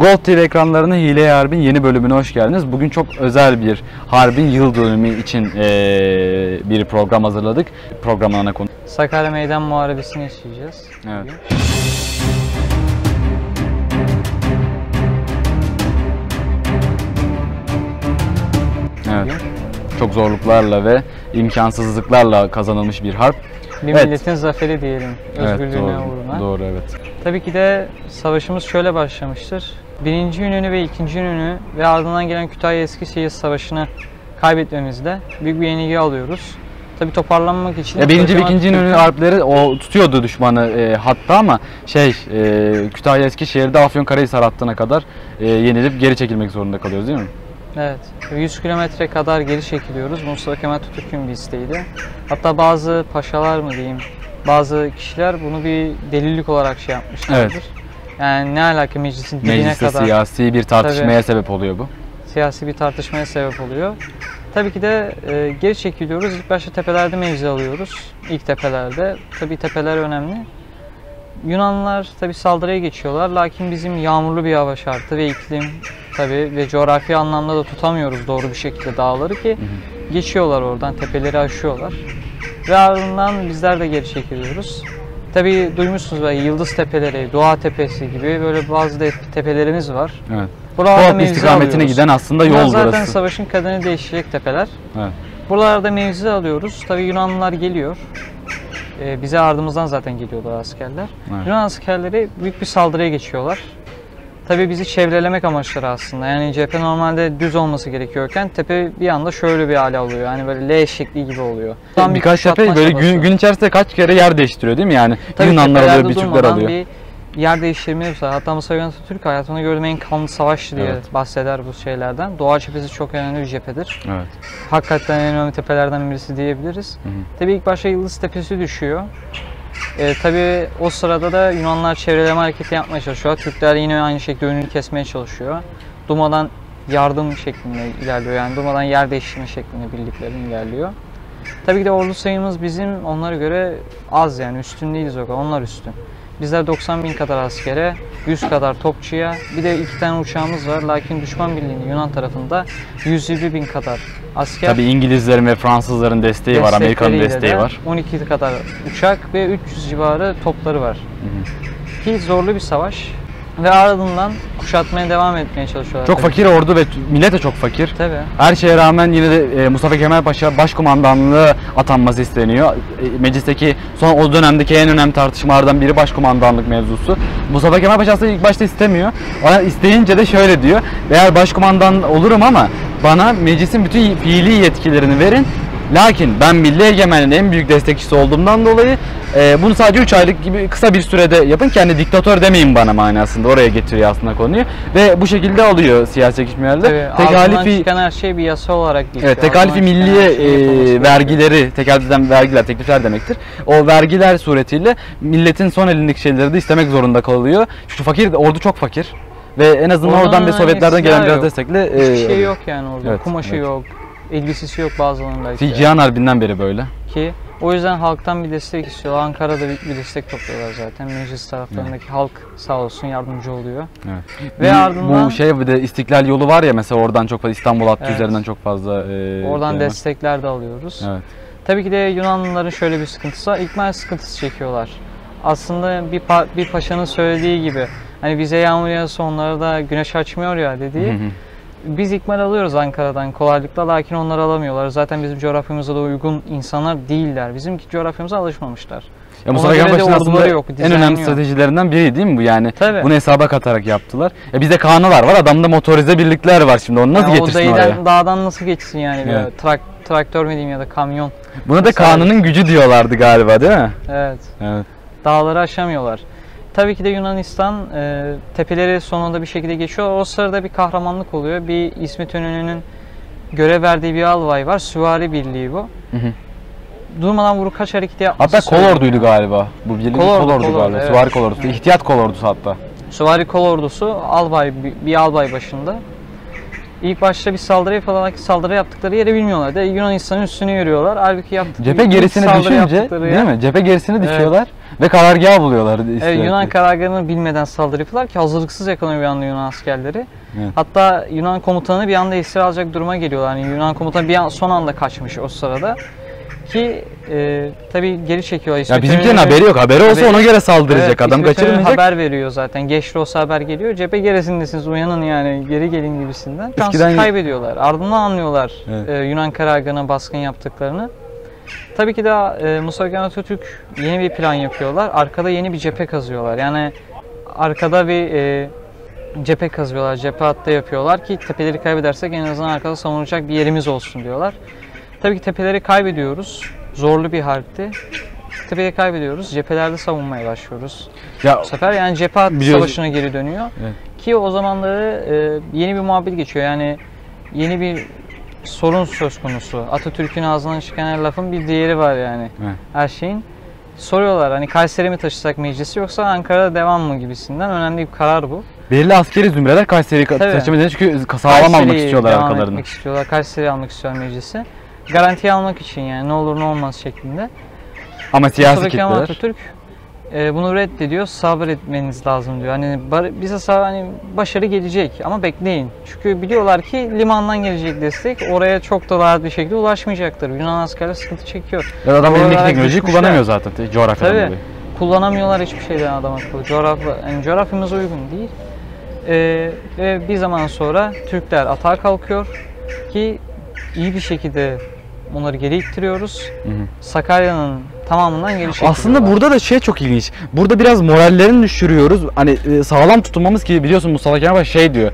Gold TV ekranlarına Hile-i Harb'in yeni bölümüne hoş geldiniz. Bugün çok özel bir harbin yıl dönümü için bir program hazırladık. Programın ana konu Sakarya Meydan Muharebesi'ni yaşayacağız. Evet. Bugün. Evet. Çok zorluklarla ve imkansızlıklarla kazanılmış bir harp. Bir milletin zaferi diyelim, özgürlüğüne uğruna. Doğru, evet. Tabii ki de savaşımız şöyle başlamıştır. Birinci İnönü ve İkinci İnönü ve ardından gelen Kütahya Eskişehir Savaşı'nı kaybetmemizde büyük bir yenilgi alıyoruz. Tabii toparlanmak için... Birinci ve İkinci İnönü harpleri o tutuyordu düşmanı hatta ama Kütahya Eskişehir'de Afyon-Karahisar hattına kadar yenilip geri çekilmek zorunda kalıyoruz değil mi? Evet, 100 kilometre kadar geri çekiliyoruz. Mustafa Kemal Tutuk'un bir isteğiydi. Hatta bazı paşalar mı diyeyim, bazı kişiler bunu bir delillik olarak yapmışlardır. Evet. Yani ne alaka meclisin diline kadar. Siyasi bir tartışmaya sebep oluyor bu. Siyasi bir tartışmaya sebep oluyor. Tabii ki de geri çekiliyoruz. İlk başta tepelerde mevzi alıyoruz. İlk tepelerde. Tabii tepeler önemli. Yunanlılar tabii saldırıya geçiyorlar. Lakin bizim yağmurlu bir hava şartı ve iklim... Tabii ve coğrafi anlamda da tutamıyoruz doğru bir şekilde dağları ki geçiyorlar oradan, tepeleri aşıyorlar. Ve ardından bizler de geri çekiliyoruz. Tabii duymuşsunuz belki Yıldız Tepeleri, Doğa Tepesi gibi böyle bazı tepelerimiz var. Evet. Buralarda istikametine alıyoruz. Giden aslında yol burası. Zaten savaşın kadını değişecek tepeler. Evet. Buralarda mevzi alıyoruz. Tabii Yunanlılar geliyor. Bize ardımızdan zaten geliyorlar askerler. Evet. Yunan askerleri büyük bir saldırıya geçiyorlar. Tabii bizi çevrelemek amaçları aslında. Yani cephe normalde düz olması gerekiyorken tepe bir anda şöyle bir hale alıyor. Yani böyle L şekli gibi oluyor. Birkaç tepe böyle gün içerisinde kaç kere yer değiştiriyor değil mi yani? Tabii Yunanlar alıyor, bir Türkler alıyor. Bir yer değiştirmeyi mesela. Hatta Mustafa Türk hayatımda gördüğüm en kanlı savaştı diye bahseder bu şeylerden. Doğa cephesi çok önemli bir cephedir. Evet. Hakikaten en önemli tepelerden birisi diyebiliriz. Tabii ilk başta Yıldız Tepesi düşüyor. Tabii o sırada da Yunanlar çevreleme hareketi yapmaya çalışıyor. Türkler yine aynı şekilde önünü kesmeye çalışıyor. Duma'dan yardım şeklinde ilerliyor. Yani Duma'dan yer değiştirme şeklinde birliklerin ilerliyor. Tabii ki de ordu sayımız bizim onlara göre az yani üstün değiliz o kadar. Onlar üstün. Bizler 90 bin kadar askere, 100 kadar topçuya, bir de 2 tane uçağımız var. Lakin düşman birliğinin Yunan tarafında 120 bin kadar asker. Tabii İngilizlerin ve Fransızların desteği var, Amerika'nın desteği var. 12 kadar uçak ve 300 civarı topları var. Ki zorlu bir savaş ve ardından kuşatmaya devam etmeye çalışıyorlar. Çok fakir ordu ve millet de çok fakir. Tabii. Her şeye rağmen yine de Mustafa Kemal Paşa başkumandanlığı atanması isteniyor. Meclisteki son o dönemdeki en önemli tartışmalardan biri başkumandanlık mevzusu. Mustafa Kemal Paşa aslında ilk başta istemiyor. Ona isteyince de şöyle diyor. Eğer başkumandan olurum ama bana meclisin bütün fiili yetkilerini verin. Lakin ben milli egemenliğin en büyük destekçisi olduğumdan dolayı bunu sadece 3 aylık gibi kısa bir sürede yapın ki hani diktatör demeyin bana manasında oraya getiriyor aslında konuyu. Ve bu şekilde alıyor siyasi hükümlerde. Tekalifi çıkan her şey bir yasa olarak geçiyor. Evet, tekalifi milli vergileri, tekalif edilen vergiler, teklifler demektir. O vergiler suretiyle milletin son elindeki şeyleri de istemek zorunda kalıyor. Çünkü fakir, ordu çok fakir. Ve en azından oradan ve Sovyetlerden gelen biraz destekle. Hiçbir şey yok yani orada, evet, kumaşı yok. Elbisesi yok bazılarının belki. Cihan Harbi'nden beri böyle. Ki o yüzden halktan bir destek istiyorlar. Ankara'da bir destek topluyorlar zaten. Meclis taraflarındaki halk sağ olsun yardımcı oluyor. Evet. Ve ardından... Bu bir de İstiklal yolu var ya mesela oradan çok fazla İstanbul hattı üzerinden çok fazla... oradan destekler de alıyoruz. Evet. Tabii ki de Yunanlıların şöyle bir sıkıntısı var. İkmal sıkıntısı çekiyorlar. Aslında bir paşanın söylediği gibi hani bize yağmur yağsa onlara da güneş açmıyor ya dediği. Biz ikmal alıyoruz Ankara'dan kolaylıkla lakin onlar alamıyorlar. Zaten bizim coğrafyamıza da uygun insanlar değiller. Bizimki coğrafyamıza alışmamışlar. Ya Mustafa Kemal Paşa'nın aslında en önemli stratejilerinden biri değil mi bu yani? Tabii. Bunu hesaba katarak yaptılar. Bizde kağnalar var, adamda motorize birlikler var şimdi. Onu nasıl getirsin oraya? Dağdan nasıl geçsin yani? Evet. Traktör mi diyeyim ya da kamyon. Buna da Kaan'ın gücü diyorlardı galiba değil mi? Evet. Evet. Dağları aşamıyorlar. Tabii ki de Yunanistan tepeleri sonunda bir şekilde geçiyor. O sırada bir kahramanlık oluyor. Bir İsmet İnönü'nün görev verdiği bir albay var. Süvari birliği bu. Durmadan vurup kaç hareketi yapması. Hatta kolorduydu galiba. Bu birliğin kolordu galiba. Evet. Süvari kolordusu. Evet. İhtiyat kolordusu hatta. Süvari kolordusu albay, bir albay başında. İlk başta bir saldırı yaptıkları yere bilmiyorlar. Yunanistan'ın üstüne yürüyorlar. Halbuki yaptıkları cephe gerisini düşünce, değil mi? Cephe gerisini düşüyorlar. Ve karargah buluyorlar. Yunan karargahını bilmeden saldırı yapıyorlar ki hazırlıksız yakalanıyor bir anda Yunan askerleri. Evet. Hatta Yunan komutanı bir anda esir alacak duruma geliyorlar. Yani Yunan komutanı bir an, son anda kaçmış o sırada. Ki tabii geri çekiyorlar. İsmet bizimkilerin haberi yok. Haberi olsa ona göre saldıracak. Evet, adam kaçırmayacak. Haber veriyor zaten. Geç de olsa haber geliyor. Cephe gerisindesiniz, uyanın yani geri gelin gibisinden. Şansı kaybediyorlar. Ardından anlıyorlar Yunan karargahına baskın yaptıklarını. Tabii ki daha Mustafa Kemal Atatürk yeni bir plan yapıyorlar. Arkada yeni bir cephe kazıyorlar. Yani arkada bir cephe kazıyorlar. Cephe hattı yapıyorlar ki tepeleri kaybedersek en azından arkada savunacak bir yerimiz olsun diyorlar. Tabii ki tepeleri kaybediyoruz. Zorlu bir harpti. Tepeleri kaybediyoruz. Cephelerde savunmaya başlıyoruz. Bu sefer yani cephe hattı savaşına geri dönüyor. Evet. Ki o zamanları yeni bir muhabbet geçiyor. Yani yeni bir sorun söz konusu. Atatürk'ün ağzından çıkan her lafın bir değeri var yani. Evet. Her şeyin. Soruyorlar hani Kayseri mi taşısak meclisi yoksa Ankara'da devam mı gibisinden. Önemli bir karar bu. Belirli askeri zümreler Kayseri'yi taşımayacak çünkü sağlam almak istiyorlar arkalarını. Kayseri'yi almak istiyorlar meclisi. Garantiye almak için yani ne olur ne olmaz şeklinde. Ama siyasi kitleler. Atatürk bunu reddediyor, sabretmeniz lazım diyor. Hani bize hani başarı gelecek ama bekleyin. Çünkü biliyorlar ki limandan gelecek destek oraya çok da rahat bir şekilde ulaşmayacaktır. Yunan askerler sıkıntı çekiyor. Ya adam elindeki teknolojiyi kullanamıyor zaten coğrafyadan dolayı. Kullanamıyorlar hiçbir şeyden adam akıllı. Coğrafyamıza uygun değil. Ve bir zaman sonra Türkler atağa kalkıyor ki iyi bir şekilde onları geri ittiriyoruz. Sakarya'nın tamamından geri çekiliyorlar. Aslında burada da şey çok ilginç. Burada biraz morallerini düşürüyoruz. Hani sağlam tutunmamız ki biliyorsun Mustafa Kemal şey diyor.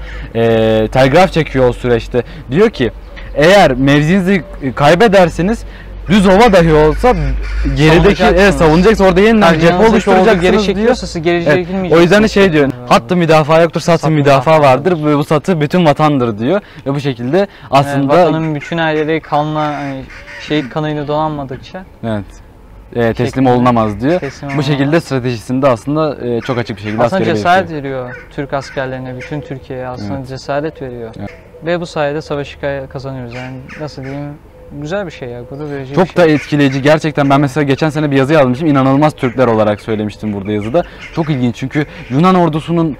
Telgraf çekiyor o süreçte. Diyor ki eğer mevzinizi kaybederseniz düz ova dahi olsa gerideki savunacaksa orada yeniden cephe oluşturacaksınız geri çekiyorsa siz geri çekilmeyeceksiniz. O yüzden de şey diyor. Hattı müdafaa yoktur, satı müdafaa vardır ve bu satı bütün vatandır diyor. Ve bu şekilde aslında vatanın bütün aileleri kanla şehit kanıyla donanmadıkça teslim olunamaz diyor. Bu şekilde stratejisinde aslında çok açık bir şekilde askeri cesaret veriyor Türk askerlerine, bütün Türkiye'ye aslında cesaret veriyor. Ve bu sayede savaşı kazanıyoruz. Yani nasıl diyeyim? Güzel bir şey ya. Çok da etkileyici. Gerçekten ben mesela geçen sene bir yazı yazmıştım. İnanılmaz Türkler olarak söylemiştim burada yazıda. Çok ilginç çünkü Yunan ordusunun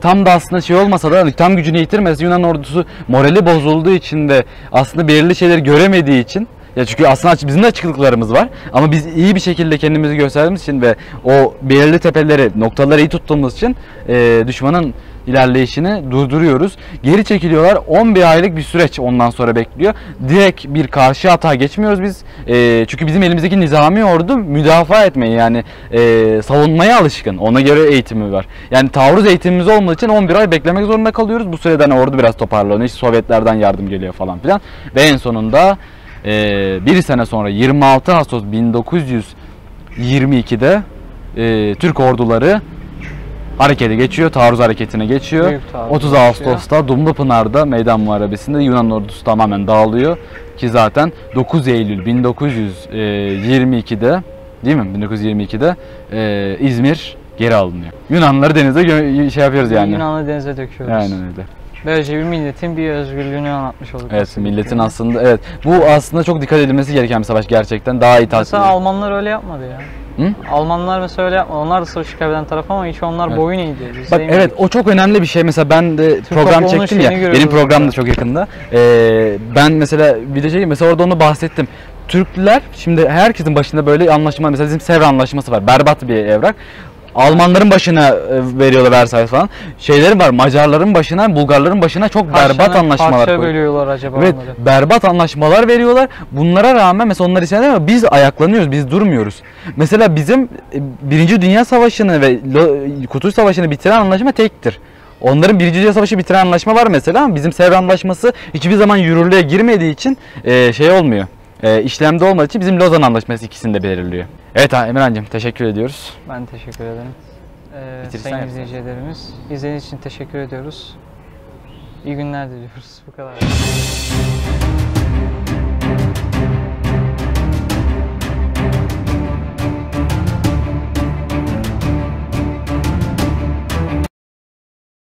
tam da aslında şey olmasa da tam gücünü yitirmesi Yunan ordusu morali bozulduğu için de aslında belirli şeyleri göremediği için ya çünkü aslında bizim de açıklıklarımız var ama biz iyi bir şekilde kendimizi gösterdiğimiz için ve o belirli tepeleri, noktaları iyi tuttuğumuz için düşmanın ilerleyişini durduruyoruz. Geri çekiliyorlar. 11 aylık bir süreç ondan sonra bekliyor. Direkt bir karşı atağa geçmiyoruz biz. Çünkü bizim elimizdeki nizami ordu müdafaa etmeyi yani savunmaya alışkın. Ona göre eğitimi var. Yani taarruz eğitimimiz olmadığı için 11 ay beklemek zorunda kalıyoruz. Bu süreden ordu biraz toparlanıyor. İşte Sovyetlerden yardım geliyor falan filan. Ve en sonunda bir sene sonra 26 Ağustos 1922'de Türk orduları harekete geçiyor, taarruz hareketine geçiyor. 30 Ağustos'ta Dumlupınar'da Meydan Muharebesi'nde Yunan ordusu tamamen dağılıyor ki zaten 9 Eylül 1922'de değil mi? 1922'de İzmir geri alınıyor. Yunanlıları denize yapıyoruz yani. Yunanlı denize döküyoruz. Yani öyle. Böylece bir milletin bir özgürlüğünü anlatmış olduk. Evet, milletin aslında bu aslında çok dikkat edilmesi gereken bir savaş gerçekten. Daha iyi takip. Mesela Almanlar öyle yapmadı ya. Hı? Almanlar mesela öyle yapmadı. Onlar da savaşı kaybeden taraf ama hiç onlar boyun eğdi. O çok önemli bir şey. Mesela ben de Türk program çektim ya. Benim program da çok yakında. Ben mesela bir de mesela orada onu bahsettim. Türkler şimdi herkesin başında böyle anlaşma mesela bizim Sevr Antlaşması var. Berbat bir evrak. Almanların başına veriyorlar Versailles falan. Şeylerin var, Macarların başına, Bulgarların başına çok berbat anlaşmalar koyuyorlar. Bölüyorlar acaba onları. Berbat anlaşmalar veriyorlar. Bunlara rağmen mesela onlar içinde ama biz ayaklanıyoruz, biz durmuyoruz. Mesela bizim 1. Dünya Savaşı'nı ve Kurtuluş Savaşı'nı bitiren anlaşma tektir. Onların 1. Dünya Savaşı bitiren anlaşma var mesela ama bizim Sevr Antlaşması hiçbir zaman yürürlüğe girmediği için şey olmuyor. İşlemde olmadığı için bizim Lozan Antlaşması ikisini de belirliyor. Evet Emirhan'cığım teşekkür ediyoruz. Ben teşekkür ederim. Sayın izleyicilerimiz, izlediğiniz için teşekkür ediyoruz. İyi günler diliyoruz. Bu kadar.